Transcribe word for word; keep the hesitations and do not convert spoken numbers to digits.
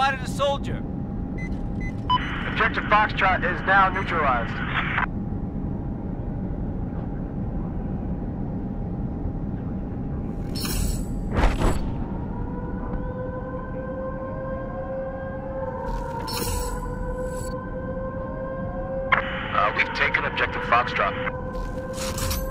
spotted a soldier. Objective Foxtrot is now neutralized. Uh, we've taken Objective Foxtrot.